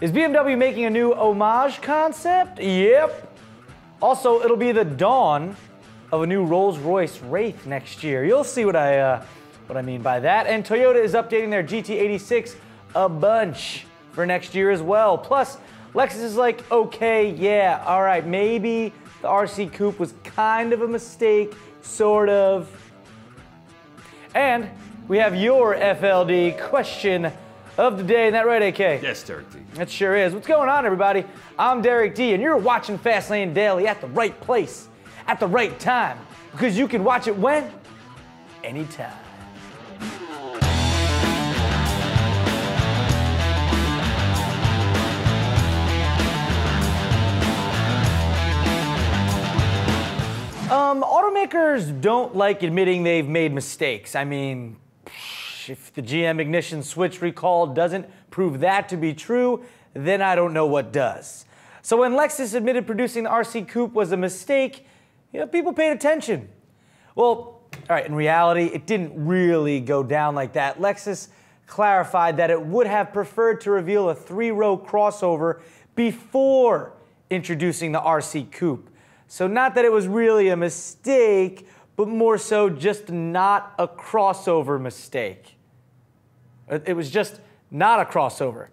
Is BMW making a new homage concept? Yep. Also, it'll be the dawn of a new Rolls-Royce Wraith next year. You'll see what I mean by that. And Toyota is updating their GT86 a bunch for next year as well. Plus, Lexus is like, okay, yeah, all right, maybe the RC coupe was kind of a mistake, sort of. And we have your FLD question of the day. Isn't that right, AK? Yes, Derek D. That sure is. What's going on, everybody? I'm Derek D, and you're watching Fast Lane Daily at the right place, at the right time, because you can watch it when? Anytime. Automakers don't like admitting they've made mistakes. I mean, if the GM ignition switch recall doesn't prove that to be true, then I don't know what does. So when Lexus admitted producing the RC coupe was a mistake, you know, people paid attention. Well, all right, in reality, it didn't really go down like that. Lexus clarified that it would have preferred to reveal a three-row crossover before introducing the RC coupe. So not that it was really a mistake, but more so just not a crossover mistake. It was just not a crossover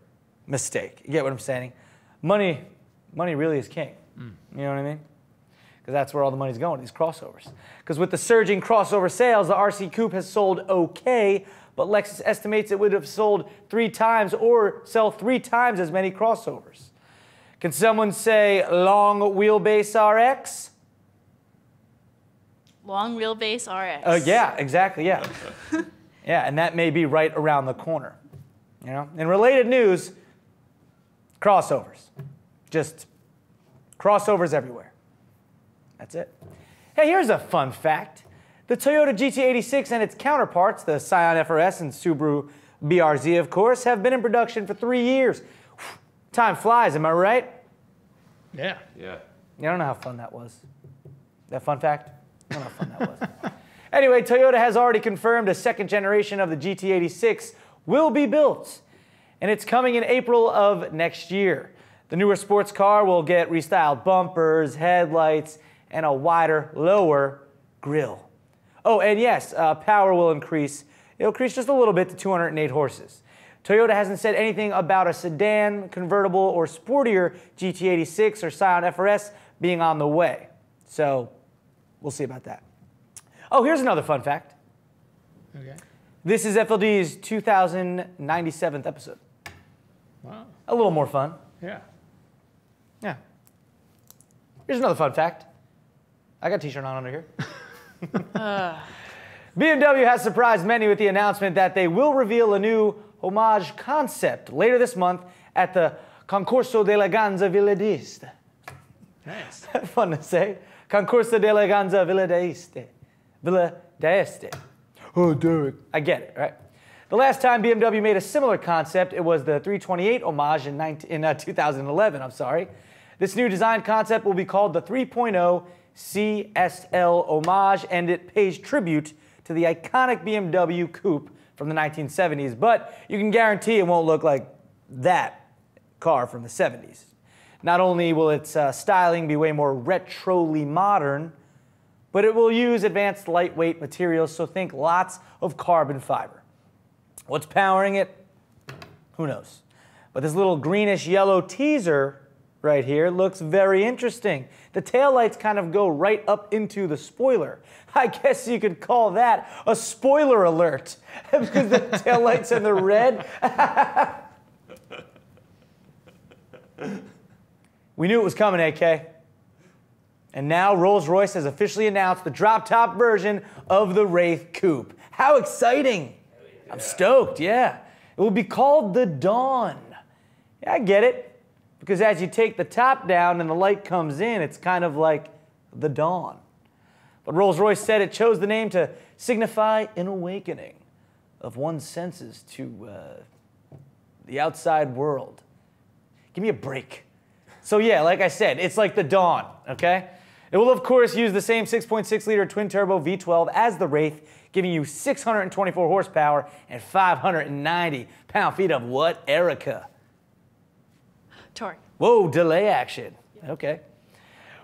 mistake. You get what I'm saying? Money really is king. You know what I mean? Because that's where all the money's going, these crossovers. Because with the surging crossover sales, the RC coupe has sold okay, but Lexus estimates it would have sold 3 times or sell 3 times as many crossovers. Can someone say long wheelbase RX? Long wheelbase RX. Oh, yeah, exactly, yeah. Yeah, and that may be right around the corner. You know? In related news, crossovers. Just crossovers everywhere. That's it. Hey, here's a fun fact. The Toyota GT86 and its counterparts, the Scion FR-S and Subaru BRZ, of course, have been in production for 3 years. Time flies, am I right? Yeah. Yeah. You don't know how fun that was. That fun fact? I don't know how fun that was. Anyway, Toyota has already confirmed a second generation of the GT86 will be built, and it's coming in April of next year. The newer sports car will get restyled bumpers, headlights, and a wider, lower grille. Oh, and yes, power will increase. It'll increase just a little bit to 208 horses. Toyota hasn't said anything about a sedan, convertible, or sportier GT86 or Scion FR-S being on the way. So we'll see about that. Oh, here's another fun fact. Okay. This is FLD's 2097th episode. Wow. A little more fun. Yeah. Yeah. Here's another fun fact. I got a t-shirt on under here. BMW has surprised many with the announcement that they will reveal a new homage concept later this month at the Concorso d'Eleganza Villa d'Este. Nice. Fun to say. Concorso d'Eleganza Villa d'Este. Villa d'Este. Oh, Derek. I get it, right? The last time BMW made a similar concept, it was the 328 homage in 2011, I'm sorry. This new design concept will be called the 3.0 CSL homage, and it pays tribute to the iconic BMW coupe from the 1970s, but you can guarantee it won't look like that car from the 70s. Not only will its styling be way more retroly modern, but it will use advanced lightweight materials, so think lots of carbon fiber. What's powering it? Who knows? But this little greenish yellow teaser right here looks very interesting. The taillights kind of go right up into the spoiler. I guess you could call that a spoiler alert because the taillights in the red. We knew it was coming, AK. And now Rolls-Royce has officially announced the drop-top version of the Wraith coupe. How exciting! Yeah. I'm stoked, yeah. It will be called the Dawn. Yeah, I get it. Because as you take the top down and the light comes in, it's kind of like the Dawn. But Rolls-Royce said it chose the name to signify an awakening of one's senses to the outside world. Give me a break. So yeah, like I said, it's like the Dawn, okay? It will, of course, use the same 6.6-liter twin-turbo V12 as the Wraith, giving you 624 horsepower and 590 pound-feet of what, Erica? Touring. Whoa, delay action. Yeah. Okay.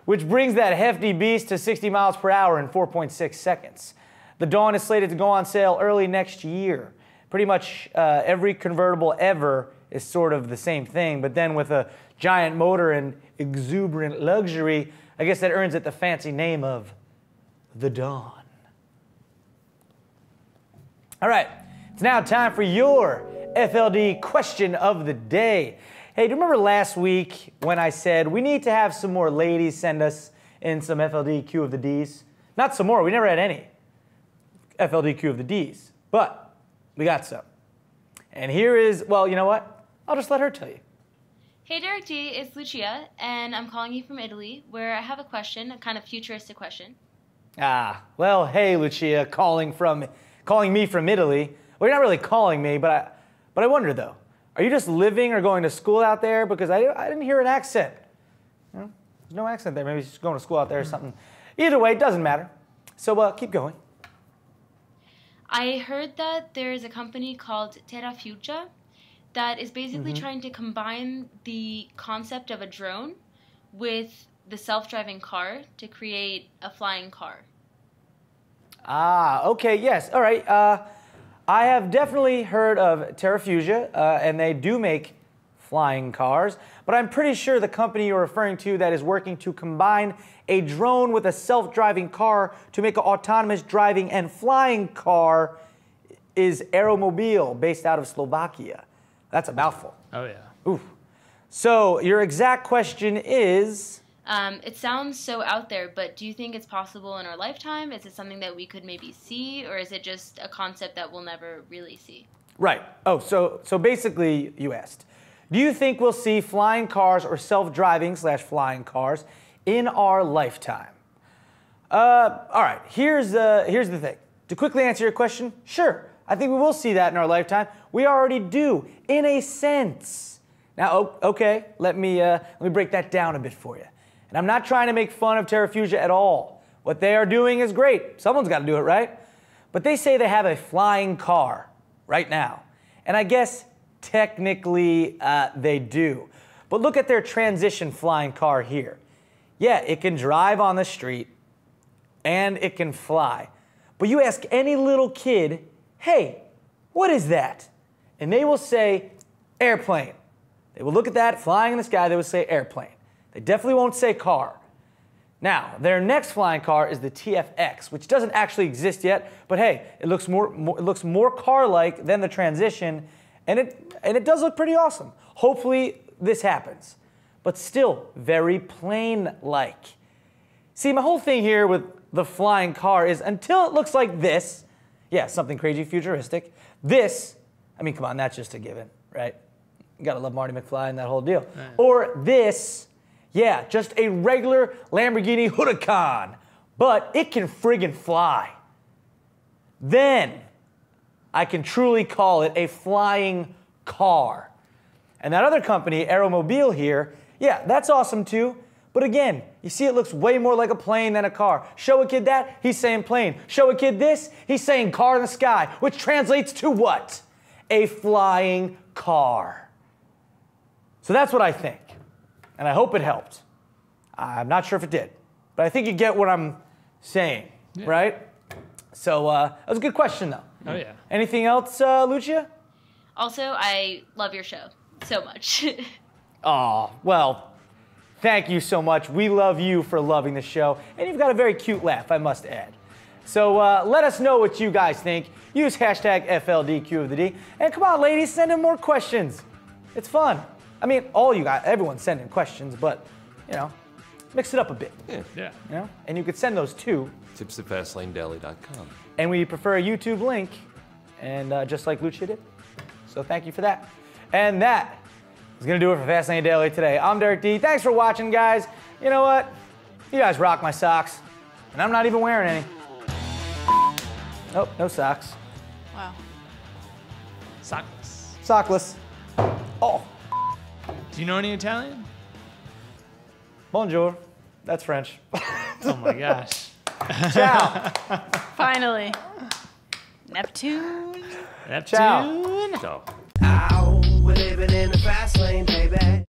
Which brings that hefty beast to 60 miles per hour in 4.6 seconds. The Dawn is slated to go on sale early next year. Pretty much every convertible ever is sort of the same thing, but then with a giant motor and exuberant luxury, I guess that earns it the fancy name of the Dawn. All right, it's now time for your FLD question of the day. Hey, do you remember last week when I said we need to have some more ladies send us in some FLD Q of the Ds? Not some more, we never had any FLD Q of the Ds, but we got some. And here is, well, you know what? I'll just let her tell you. Hey, Derek D, it's Lucia, and I'm calling you from Italy, where I have a question, a kind of futuristic question. Ah, well, hey, Lucia, calling me from Italy. Well, you're not really calling me, but I wonder, though, are you just living or going to school out there? Because I didn't hear an accent. You know, there's no accent there. Maybe she's going to school out there or something. Either way, it doesn't matter. So keep going. I heard that there is a company called Terrafugia that is basically trying to combine the concept of a drone with the self-driving car to create a flying car. Ah, okay, yes, all right. I have definitely heard of Terrafugia, and they do make flying cars, but I'm pretty sure the company you're referring to that is working to combine a drone with a self-driving car to make an autonomous driving and flying car is AeroMobil, based out of Slovakia. That's a mouthful. Oh, yeah. Oof. So your exact question is? It sounds so out there, but do you think it's possible in our lifetime? Is it something that we could maybe see, or is it just a concept that we'll never really see? Right. Oh, so basically you asked, do you think we'll see flying cars or self-driving / flying cars in our lifetime? All right, here's the thing. To quickly answer your question, sure, I think we will see that in our lifetime. We already do, in a sense. Now, okay, let me break that down a bit for you. And I'm not trying to make fun of Terrafugia at all. What they are doing is great. Someone's got to do it, right? But they say they have a flying car right now, and I guess technically, they do. But look at their transition flying car here. Yeah, it can drive on the street, and it can fly. But you ask any little kid, hey, what is that? And they will say, airplane. They will look at that, flying in the sky, they will say airplane. They definitely won't say car. Now, their next flying car is the TFX, which doesn't actually exist yet, but hey, it looks more car-like than the transition, and it does look pretty awesome. Hopefully this happens, but still very plane-like. See, my whole thing here with the flying car is until it looks like this, yeah, something crazy futuristic, this, I mean, come on, that's just a given, right? You gotta love Marty McFly and that whole deal. Right. Or this, yeah, just a regular Lamborghini Huracan, but it can friggin' fly. Then I can truly call it a flying car. And that other company, AeroMobil here, yeah, that's awesome too. But again, you see it looks way more like a plane than a car. Show a kid that, he's saying plane. Show a kid this, he's saying car in the sky, which translates to what? A flying car. So that's what I think. And I hope it helped. I'm not sure if it did, but I think you get what I'm saying, yeah. Right? So that was a good question though. Oh, yeah. Anything else, Lucia? Also, I love your show so much. Oh, well, thank you so much. We love you for loving the show. And you've got a very cute laugh, I must add. So let us know what you guys think. Use hashtag FLDQ of the D. And come on, ladies, send in more questions. It's fun. I mean, all you guys, everyone's sending questions, but, you know, mix it up a bit. Yeah. Yeah. You know? And you could send those to tips@fastlanedaily.com. And we prefer a YouTube link, and just like Lucia did. So thank you for that. And that is going to do it for Fast Lane Daily today. I'm Derek D. Thanks for watching, guys. You know what? You guys rock my socks. And I'm not even wearing any. Oh, no socks. Wow. Sockless. Sockless. Oh. Do you know any Italian? Bonjour. That's French. Oh, my gosh. Ciao. Finally. Neptune. Neptune. Ciao. We're living in the fast lane.